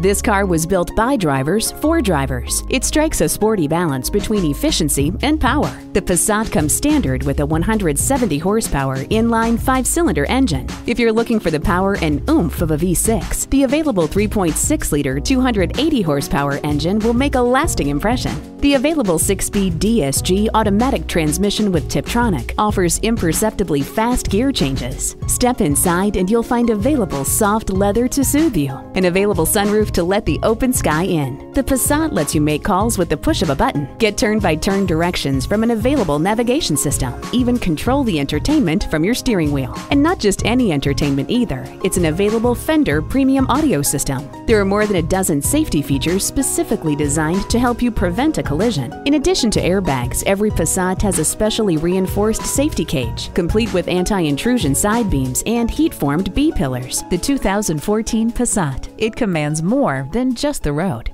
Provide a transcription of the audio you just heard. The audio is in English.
This car was built by drivers for drivers. It strikes a sporty balance between efficiency and power. The Passat comes standard with a 170 horsepower inline 5-cylinder engine. If you're looking for the power and oomph of a V6, the available 3.6-liter 280 horsepower engine will make a lasting impression. The available 6-speed DSG automatic transmission with Tiptronic offers imperceptibly fast gear changes. Step inside and you'll find available soft leather to soothe you, an available sunroof to let the open sky in. The Passat lets you make calls with the push of a button, get turn-by-turn directions from an available navigation system, even control the entertainment from your steering wheel. And not just any entertainment either, it's an available Fender premium audio system. There are more than a dozen safety features specifically designed to help you prevent a collision. In addition to airbags, every Passat has a specially reinforced safety cage, complete with anti-intrusion side beams and heat-formed B-pillars. The 2014 Passat. It commands more than just the road.